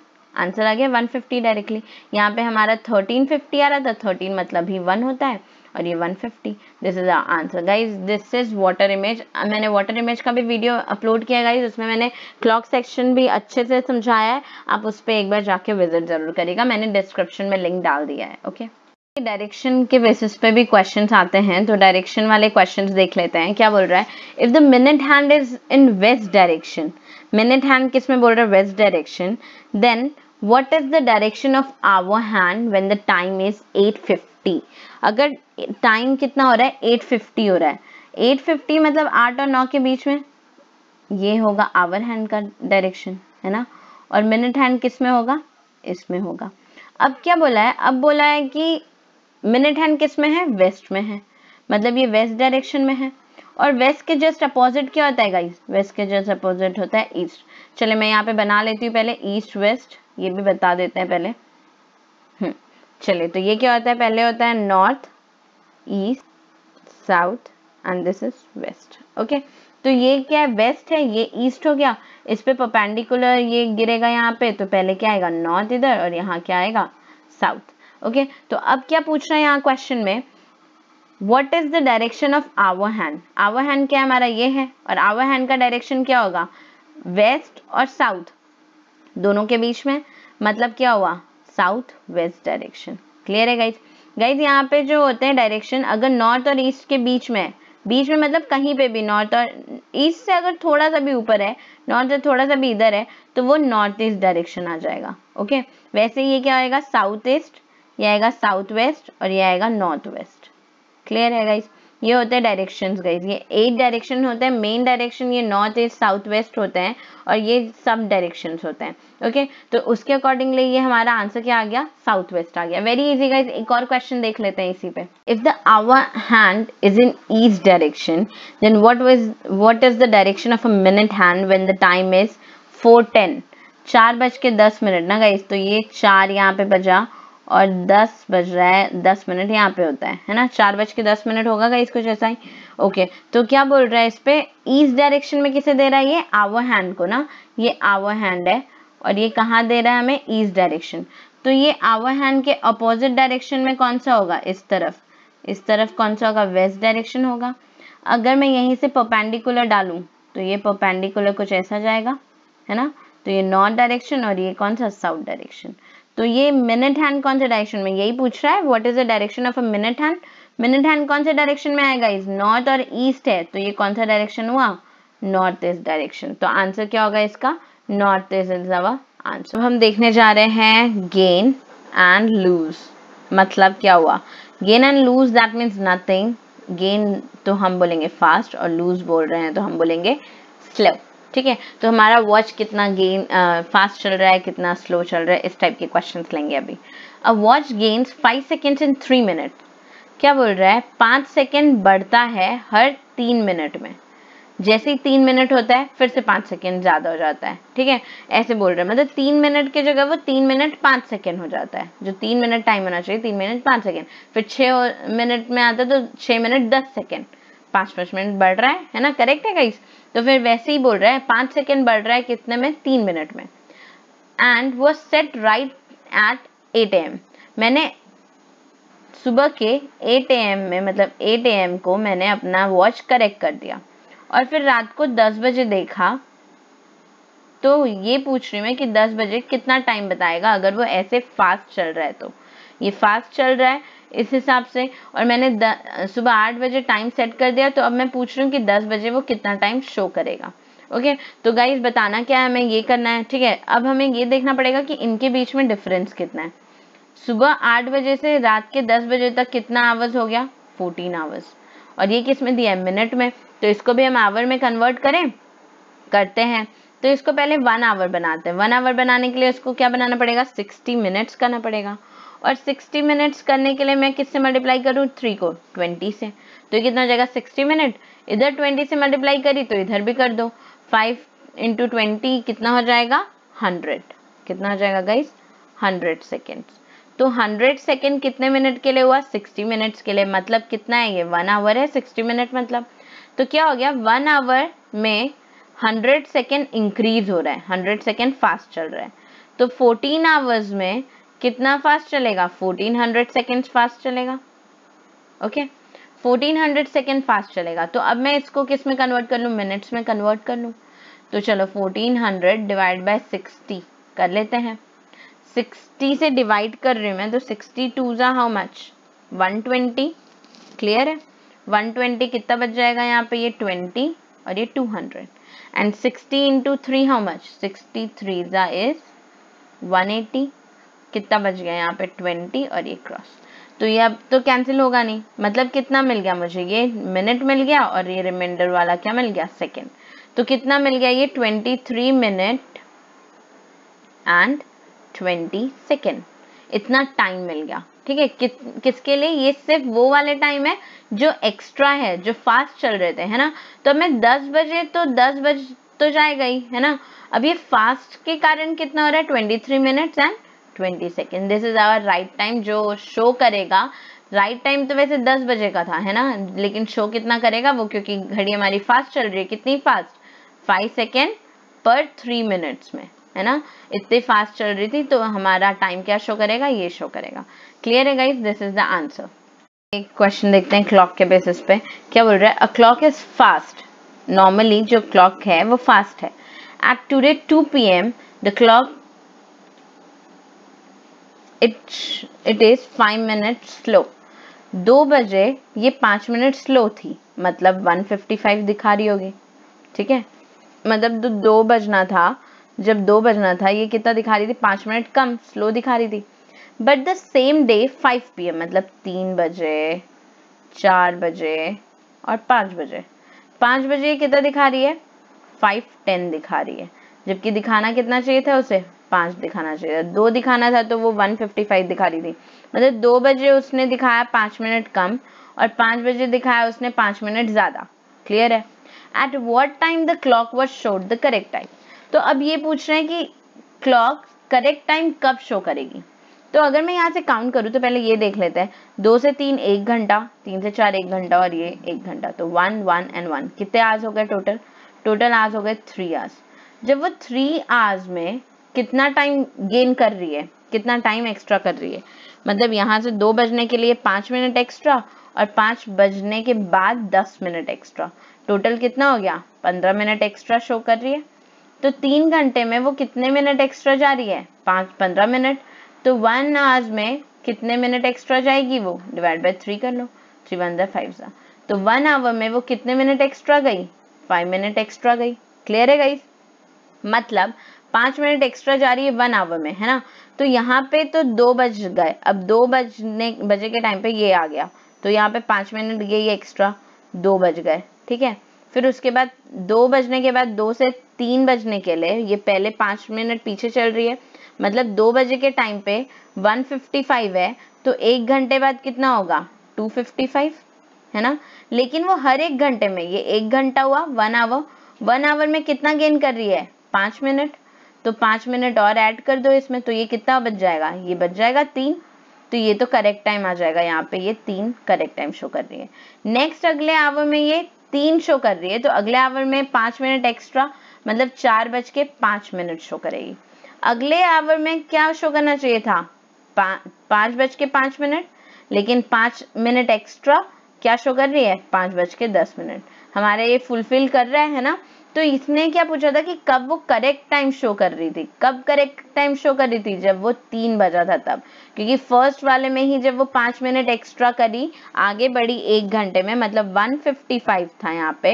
आंसर आ गया 150 डायरेक्टली। यहाँ पे हमारा 1350 आ रहा था, 13 मतलब ही 1 होता है, और ये 150, this is our answer guys. This is water image, मैंने वाटर इमेज का भी वीडियो अपलोड किया गाइज, उसमें मैंने क्लॉक सेक्शन भी अच्छे से समझाया है, आप उस पर एक बार जाके विजिट जरूर करिएगा, मैंने डिस्क्रिप्शन में लिंक डाल दिया है। ओके, डायरेक्शन के बेसिस पे भी क्वेश्चंस आते हैं, तो डायरेक्शन वाले क्वेश्चंस देख लेते हैं। क्या बोल रहा है, if the minute hand is in west direction, minute hand किस में बोल रहा है west direction, then what is the direction of hour hand when the time is 8:50। अगर टाइम कितना हो रहा है 8:50 हो रहा है, 8:50 मतलब 8 और 9 के बीच में, ये होगा आवर हैंड का डायरेक्शन, है ना। और मिनट हैंड किस में होगा, इसमें होगा। अब क्या बोला है, अब बोला है कि मिनट हैंड किस में है वेस्ट में है, मतलब ये वेस्ट डायरेक्शन में है, और वेस्ट के जस्ट अपोजिट क्या होता है गाइस, वेस्ट के जस्ट अपोजिट होता है ईस्ट। चले मैं यहाँ पे बना लेती हूँ पहले ईस्ट वेस्ट, ये भी बता देते हैं पहले। चलिए, तो ये क्या होता है, पहले होता है north east south and this is west. Okay, तो ये क्या है वेस्ट है, ये ईस्ट हो गया, इस पे परपेंडिकुलर ये गिरेगा यहाँ पे, तो पहले क्या आएगा नॉर्थ इधर, और यहाँ क्या आएगा साउथ। ओके, तो अब क्या पूछ रहा है यहाँ क्वेश्चन में, what is the direction of hour hand. Hour hand क्या है हमारा ये है, और आवर हैंड का डायरेक्शन क्या होगा वेस्ट और साउथ दोनों के बीच में, मतलब क्या हुआ साउथ वेस्ट डायरेक्शन। क्लियर है गाइस। गाइस यहाँ पे जो होते हैं डायरेक्शन, अगर नॉर्थ और ईस्ट के बीच में मतलब कहीं पे भी, नॉर्थ और ईस्ट से अगर थोड़ा सा भी ऊपर है, नॉर्थ से थोड़ा सा भी इधर है, तो वो नॉर्थ ईस्ट डायरेक्शन आ जाएगा। ओके, वैसे ये क्या आएगा साउथ ईस्ट, ये आएगा साउथ वेस्ट, और ये आएगा नॉर्थ वेस्ट। क्लियर है गाइस, ये होते हैं डायरेक्शंस गाइस, ये 8 डायरेक्शन होते हैं मेन डायरेक्शन, ये नॉर्थ ईस्ट साउथ वेस्ट होते हैं, और ये सब डायरेक्शंस होते हैं। ओके, तो उसके अकॉर्डिंगली ये हमारा आंसर क्या आ गया साउथ वेस्ट आ गया। Very easy guys. एक और क्वेश्चन देख लेते हैं इसी पे, if the hour hand is in east direction then what is the direction of a minute hand when the time is 4:10, 4:10 ना गाइस, तो ये 4 यहाँ पे बजा और 10 बज रहा है, 10 मिनट यहाँ पे होता है ना, 4:10 होगा गाइस कुछ ऐसा ही। ओके, तो क्या बोल रहा है इस पे, ईस्ट डायरेक्शन में किसे दे रहा है, ये आवर हैंड को ना, ये आवर हैंड है, और ये कहाँ दे रहा है हमें ईस्ट डायरेक्शन, तो ये आवर हैंड के अपोजिट डायरेक्शन में कौन सा होगा, इस तरफ कौन सा होगा वेस्ट डायरेक्शन होगा। अगर मैं यहीं से परपेंडिकुलर डालूं तो ये परपेंडिकुलर कुछ ऐसा जाएगा, है ना, तो ये नॉर्थ डायरेक्शन और ये कौन सा साउथ डायरेक्शन। तो ये मिनट हैंड कौन से डायरेक्शन में, यही पूछ रहा है what is the direction of a minute hand. Minute hand कौन से डायरेक्शन में आएगा, इस नॉर्थ और ईस्ट है, तो ये कौन सा डायरेक्शन हुआ नॉर्थ ईस्ट डायरेक्शन, तो आंसर क्या होगा इसका north east is our answer. हम देखने जा रहे हैं गेन एंड लूज, मतलब क्या हुआ gain and lose, that means nothing. Gain तो हम बोलेंगे फास्ट, और लूज बोल रहे हैं तो हम बोलेंगे स्लो, ठीक है। तो हमारा वॉच कितना गेन फास्ट चल रहा है, कितना स्लो चल रहा है, इस टाइप के क्वेश्चंस लेंगे अभी। A watch gains 5 second in 3 minute, क्या बोल रहा है 5 सेकेंड बढ़ता है हर 3 मिनट में, जैसे ही 3 मिनट होता है फिर से 5 सेकेंड ज्यादा हो जाता है, ठीक है, ऐसे बोल रहा है, मतलब 3 मिनट की जगह वो 3 मिनट 5 सेकेंड हो जाता है, जो 3 मिनट टाइम होना चाहिए 3 मिनट 5 सेकेंड, फिर 6 मिनट में आता है तो 6 मिनट 10 सेकेंड, 5 मिनट बढ़ रहा है ना, करेक्ट है गाइस। तो फिर वैसे ही बोल रहा है 5 सेकेंड बढ़ रहा है कितने में 3 मिनट में, एंड वो सेट राइट एट 8 AM, मैंने सुबह के 8 AM में मतलब 8 AM को मैंने अपना वॉच करेक्ट कर दिया और फिर रात को 10 बजे देखा तो ये पूछ रही मैं कि 10 बजे कितना टाइम बताएगा अगर वो ऐसे फास्ट चल रहा है तो। ये फास्ट चल रहा है इस हिसाब से और मैंने सुबह 8 बजे टाइम सेट कर दिया तो अब मैं पूछ रही हूँ कि 10 बजे वो कितना टाइम शो करेगा। ओके तो गाइज बताना क्या है, हमें ये करना है। ठीक है, अब हमें ये देखना पड़ेगा कि इनके बीच में डिफरेंस कितना है। सुबह 8 बजे से रात के 10 बजे तक कितना आवर्स हो गया? 14 आवर्स। और ये किस में दिया है? मिनट में। तो इसको भी हम आवर में कन्वर्ट करें करते हैं तो इसको पहले 1 आवर बनाते हैं। 1 आवर बनाने के लिए इसको क्या बनाना पड़ेगा? 60 मिनट्स करना पड़ेगा। और 60 मिनट्स करने के लिए मैं किससे मल्टीप्लाई करूँ? 3 को 20 से। तो कितना हो जाएगा? 60 मिनट। इधर 20 से मल्टीप्लाई करी तो इधर भी कर दो। 5 × 20 कितना हो जाएगा? 100। कितना हो जाएगा गाइज? 100 सेकेंड्स। तो 100 सेकेंड कितने मिनट के लिए हुआ? 60 मिनट्स के लिए। मतलब कितना है ये? 1 आवर है 60 मिनट मतलब। तो क्या हो गया? 1 आवर में 100 सेकेंड इंक्रीज हो रहा है, 100 सेकेंड फास्ट चल रहा है। तो 14 आवर्स में कितना फास्ट चलेगा? 1400 सेकेंड फास्ट चलेगा। ओके 1400 सेकेंड फास्ट चलेगा। तो अब मैं इसको किस में कन्वर्ट कर लूँ? मिनट्स में कन्वर्ट कर लूँ। तो चलो 1400 डिवाइड बाय 60 कर लेते हैं। 60 से डिवाइड कर रही हूँ मैं तो 62 जा हाउ मच? 120। क्लियर है? 120 कितना बच जाएगा यहाँ पे? ये 20 और ये 200। And 60 into 3 how much? 63 is 180. कितना बच गया यहाँ पे? 20 और ये क्रॉस। तो ये अब तो कैंसिल होगा नहीं। मतलब कितना मिल गया मुझे? ये मिनट मिल गया और ये रिमाइंडर वाला क्या मिल गया? सेकेंड। तो कितना मिल गया? ये 23 मिनट एंड 20 सेकेंड इतना टाइम मिल गया। ठीक है, किसके लिए? ये सिर्फ वो वाले टाइम है जो एक्स्ट्रा है, जो फास्ट चल रहे थे, है ना। तो मैं 10 बजे तो 10 बज तो जाएगा ही, है ना। अब ये फास्ट के कारण कितना हो रहा है? 23 minutes and 20 second. This is our right time जो शो करेगा। राइट टाइम तो वैसे 10 बजे का था, है ना, लेकिन शो कितना करेगा वो, क्योंकि घड़ी हमारी फास्ट चल रही है। कितनी फास्ट? 5 सेकेंड पर 3 मिनट्स में, है ना, इतनी फास्ट चल रही थी। तो हमारा टाइम क्या शो करेगा? ये शो करेगा। क्लियर है guys? This is the answer. एक क्वेश्चन देखते हैं क्लॉक के बेसिस पे। क्या बोल रहा है? A clock is fast. Normally जो क्लॉक है वो फास्ट है। At today 2 PM the clock it is 5 minute slow. 2 बजे ये 5 मिनट स्लो थी, मतलब 155 दिखा रही होगी। ठीक है, मतलब 2 बजना था, जब 2 बजना था ये कितना दिखा रही थी? 5 मिनट कम स्लो दिखा रही थी। But the same day 5 PM मतलब 3 बजे, 4 बजे और 5 बजे। 5 बजे कितना दिखा रही है? 5:10 दिखा रही है, जबकि दिखाना कितना चाहिए था उसे? 5 दिखाना चाहिए था। 2 दिखाना था तो वो 155 दिखा रही थी। मतलब 2 बजे उसने दिखाया 5 मिनट कम और 5 बजे दिखाया उसने 5 मिनट ज्यादा। क्लियर है? At what time the clock was showed the correct time. तो अब ये पूछ रहे हैं कि क्लॉक करेक्ट टाइम कब शो करेगी। तो अगर मैं यहाँ से काउंट करूँ तो पहले ये देख लेते हैं। 2 से 3 1 घंटा, 3 से 4 1 घंटा और ये 1 घंटा। तो 1, 1 एंड 1 कितने आवर्स हो गए टोटल? टोटल आवर्स हो गए 3 आवर्स। जब वो 3 आवर्स में कितना टाइम गेन कर रही है, कितना टाइम एक्स्ट्रा कर रही है? मतलब यहाँ से 2 बजने के लिए 5 मिनट एक्स्ट्रा और 5 बजने के बाद 10 मिनट एक्स्ट्रा। टोटल कितना हो गया? 15 मिनट एक्स्ट्रा शो कर रही है। तो 3 घंटे में वो कितने मिनट एक्स्ट्रा जा रही है? 15 मिनट। तो 1 आवर्स में कितने मिनट एक्स्ट्रा जाएगी वो? डिवाइड बाय 3 कर लो। 3 × 1 = 5 जा। तो 1 आवर में वो कितने मिनट एक्स्ट्रा गई? 5 मिनट एक्स्ट्रा गई। क्लियर है गाइस? मतलब 5 मिनट एक्स्ट्रा जा रही है 1 आवर में, है ना। तो यहाँ पे तो 2 बज गए। अब 2 बजे के टाइम पे ये आ गया तो यहाँ पे 5 मिनट गई एक्स्ट्रा, 2 बज गए। ठीक है, फिर उसके बाद 2 बजने के बाद 2 से 3 बजने के लिए ये पहले 5 मिनट पीछे चल रही है। मतलब 2 बजे के टाइम पे 155 है तो 1 घंटे बाद कितना होगा? 255, है ना। लेकिन वो हर 1 घंटे में, ये 1 घंटा हुआ 1 आवर, 1 आवर में कितना गेन कर रही है? 5 मिनट। तो 5 मिनट और ऐड कर दो इसमें तो ये कितना बच जाएगा? ये बच जाएगा 3। तो ये तो करेक्ट टाइम आ जाएगा। यहाँ पे ये 3 करेक्ट टाइम शो कर रही है। नेक्स्ट अगले आवर में ये 3 शो कर रही है तो अगले आवर में 5 मिनट एक्स्ट्रा, मतलब 4 बज के 5 मिनट शो करेगी। अगले आवर में क्या शो करना चाहिए था? 5:05, लेकिन 5 मिनट एक्स्ट्रा क्या शो कर रही है, 5:10। हमारे ये फुलफिल कर रहा है ना। तो इसने क्या पूछा था कि कब वो करेक्ट टाइम शो कर रही थी, कब करेक्ट टाइम शो कर रही थी, जब वो 3 बजा था तब, क्योंकि फर्स्ट वाले में ही जब वो 5 मिनट एक्स्ट्रा करी, आगे बढ़ी 1 घंटे में, मतलब 1:55 था यहाँ पे,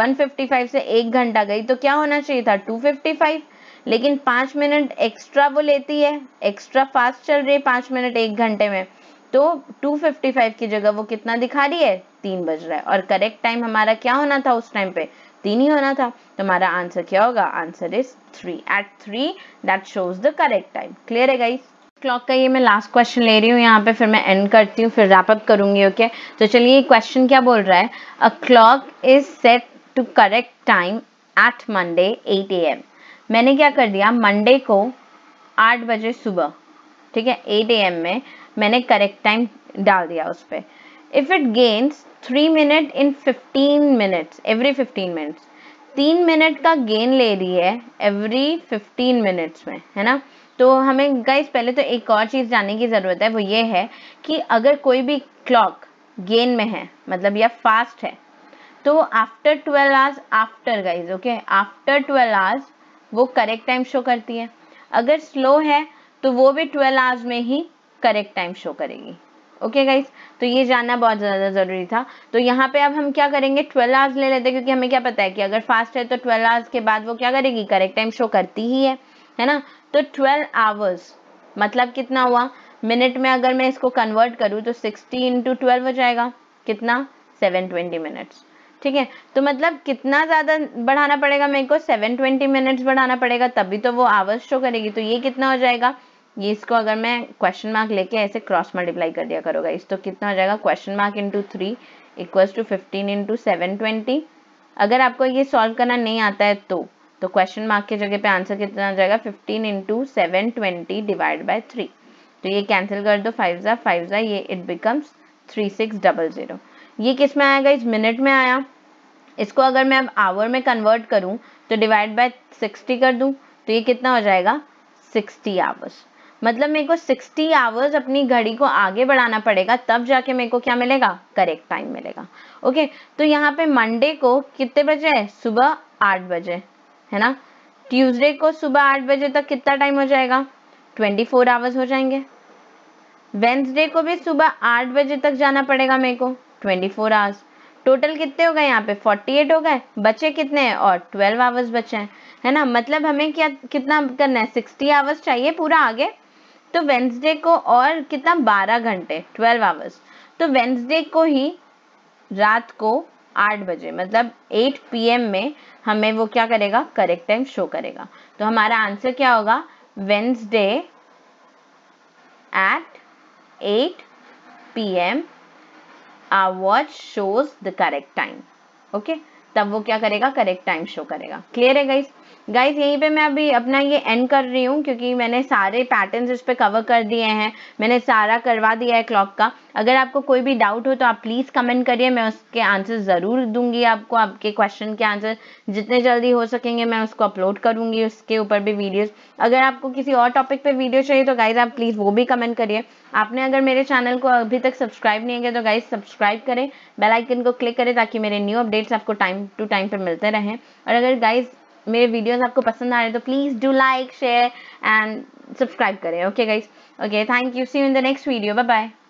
1:55 से 1 घंटा गई तो क्या होना चाहिए था, 2:55। लेकिन 5 मिनट एक्स्ट्रा वो लेती है, एक्स्ट्रा फास्ट चल रही है 5 मिनट 1 घंटे में, तो 2:55 की जगह वो कितना दिखा रही है, 3 बज रहा है। और करेक्ट टाइम हमारा क्या होना था उस टाइम पे, 3 ही होना था। तो हमारा आंसर क्या होगा, answer is 3। At 3 that shows the correct time. Clear है गाइस? क्लॉक का ये मैं लास्ट क्वेश्चन ले रही हूँ यहाँ पे, फिर मैं एंड करती हूँ, फिर रैप अप करूंगी। ओके तो चलिए, क्वेश्चन क्या बोल रहा है, a clock is set to correct time at Monday 8 AM। मैंने क्या कर दिया, मंडे को 8 बजे सुबह, ठीक है, 8 AM में मैंने करेक्ट टाइम डाल दिया उस पर। If it gains 3 minute in 15 minutes, every 15 minutes, 3 minute का गेन ले रही है एवरी 15 मिनट्स में, है ना। तो हमें गाइस पहले तो एक और चीज़ जानने की ज़रूरत है, वो ये है कि अगर कोई भी क्लॉक गेन में है, मतलब या फास्ट है, तो after 12 hours, after guys, okay, after 12 hours वो करेक्ट टाइम शो करती है। अगर स्लो है तो वो भी 12 आवर्स में ही करेक्ट टाइम शो करेगी। ओके गाइस, तो ये जानना बहुत ज़्यादा ज़रूरी था। तो यहाँ पे अब हम क्या करेंगे, 12 आवर्स ले लेते हैं, क्योंकि हमें क्या पता है कि अगर फास्ट है तो 12 आवर्स के बाद वो क्या करेगी, करेक्ट टाइम शो करती ही है ना। तो 12 आवर्स मतलब कितना हुआ, मिनट में अगर मैं इसको कन्वर्ट करूँ तो 60 × 12 हो जाएगा, कितना, 720 मिनट्स, ठीक है। तो मतलब कितना ज़्यादा बढ़ाना पड़ेगा मेरे को, 720 मिनट्स बढ़ाना पड़ेगा, तभी तो वो आवर्स शो करेगी। तो ये कितना हो जाएगा, ये इसको अगर मैं क्वेश्चन मार्क लेके ऐसे क्रॉस मल्टीप्लाई कर दिया करो गाइस, तो कितना हो जाएगा, क्वेश्चन मार्क इंटू 3 = 15 × 720। अगर आपको ये सॉल्व करना नहीं आता है तो क्वेश्चन मार्क की जगह पे आंसर कितना हो जाएगा, 15 × 720 / 3। तो ये कैंसिल कर दो, 5 × 5 × ये इट बिकम्स 3600। ये किस में आएगा, इस मिनट में आया। इसको अगर मैं अब आवर में कन्वर्ट करूँ तो डिवाइड बाय 60 कर दूँ, तो ये कितना हो जाएगा, 60 आवर्स। मतलब मेरे को 60 आवर्स अपनी घड़ी को आगे बढ़ाना पड़ेगा, तब जाके मेरे को क्या मिलेगा, करेक्ट टाइम मिलेगा। ओके तो यहाँ पे मंडे को कितने बजे है, सुबह 8 बजे, है ना। ट्यूसडे को सुबह 8 बजे तक कितना टाइम हो जाएगा, 24 आवर्स हो जाएंगे। वेंसडे को भी सुबह 8 बजे तक जाना पड़ेगा मेरे को, 24 आवर्स। टोटल कितने हो गए यहाँ पे, 48 हो गए। बचे कितने हैं, और 12 आवर्स बचे हैं, है ना। मतलब हमें क्या कितना करना है, 60 आवर्स चाहिए पूरा आगे। तो वेंसडे को और कितना, 12 घंटे, 12 आवर्स। तो वेंसडे को ही रात को 8 बजे, मतलब 8 PM में हमें वो क्या करेगा, करेक्ट टाइम शो करेगा। तो हमारा आंसर क्या होगा, Wednesday at 8 PM our watch shows the correct time. Okay तब वो क्या करेगा, करेक्ट टाइम शो करेगा। क्लियर है गाइस? गाइस यहीं पे मैं अभी अपना ये एंड कर रही हूँ, क्योंकि मैंने सारे पैटर्न्स इस पे कवर कर दिए हैं, मैंने सारा करवा दिया है क्लॉक का। अगर आपको कोई भी डाउट हो तो आप प्लीज़ कमेंट करिए, मैं उसके आंसर ज़रूर दूंगी आपको। आपके क्वेश्चन के आंसर जितने जल्दी हो सकेंगे मैं उसको अपलोड करूँगी, उसके ऊपर भी वीडियोज़। अगर आपको किसी और टॉपिक पर वीडियो चाहिए तो गाइज आप प्लीज़ वो भी कमेंट करिए। आपने अगर मेरे चैनल को अभी तक सब्सक्राइब नहीं किया तो गाइज सब्सक्राइब करें, बेल आइकन को क्लिक करें, ताकि मेरे न्यू अपडेट्स आपको टाइम टू टाइम पर मिलते रहें। और अगर गाइज मेरे वीडियोस आपको पसंद आ रहे तो please do like, share and subscribe करें। Okay guys, okay, thank you, see you in the next video, bye bye.